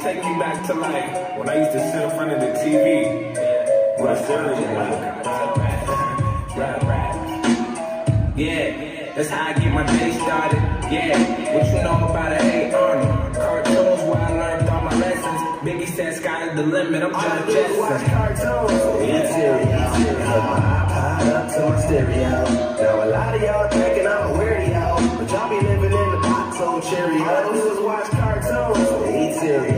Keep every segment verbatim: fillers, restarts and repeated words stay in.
take me back to life when I used to sit in front of the T V. Rush early, like rap, rap, rap. Yeah, that's how I get my day started. Yeah, what you know about an A R M? Cartoons where I learned all my lessons. Biggie said sky's the limit. I'm trying to just watch cartoons. Interior, put my iPod up to my stereo. Now a lot of y'all thinking I'm a weirdo, but y'all be living in the pot so Cheerios. All I do is watch cartoons. Interior, put my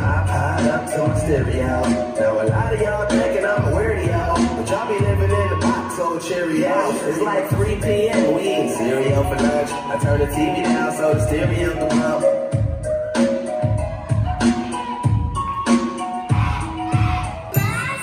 iPod up to my stereo. Now a lot of y'all thinking I'm a weirdo, but y'all be living in the pot so Cheerios. It's like three P M we eat cereal for lunch. I turn the T V down so the stereo can pump. Hey,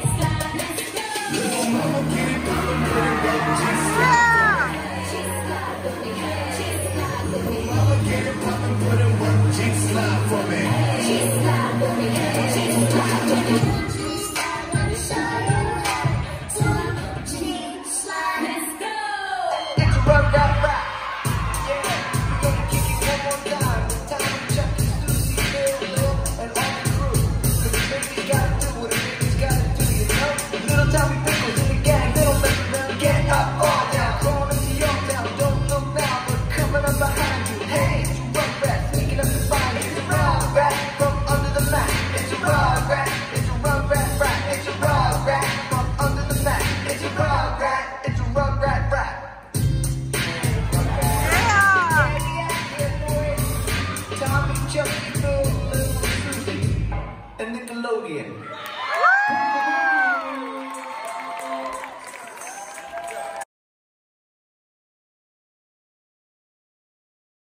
slide, let's go. Little mama, get it done.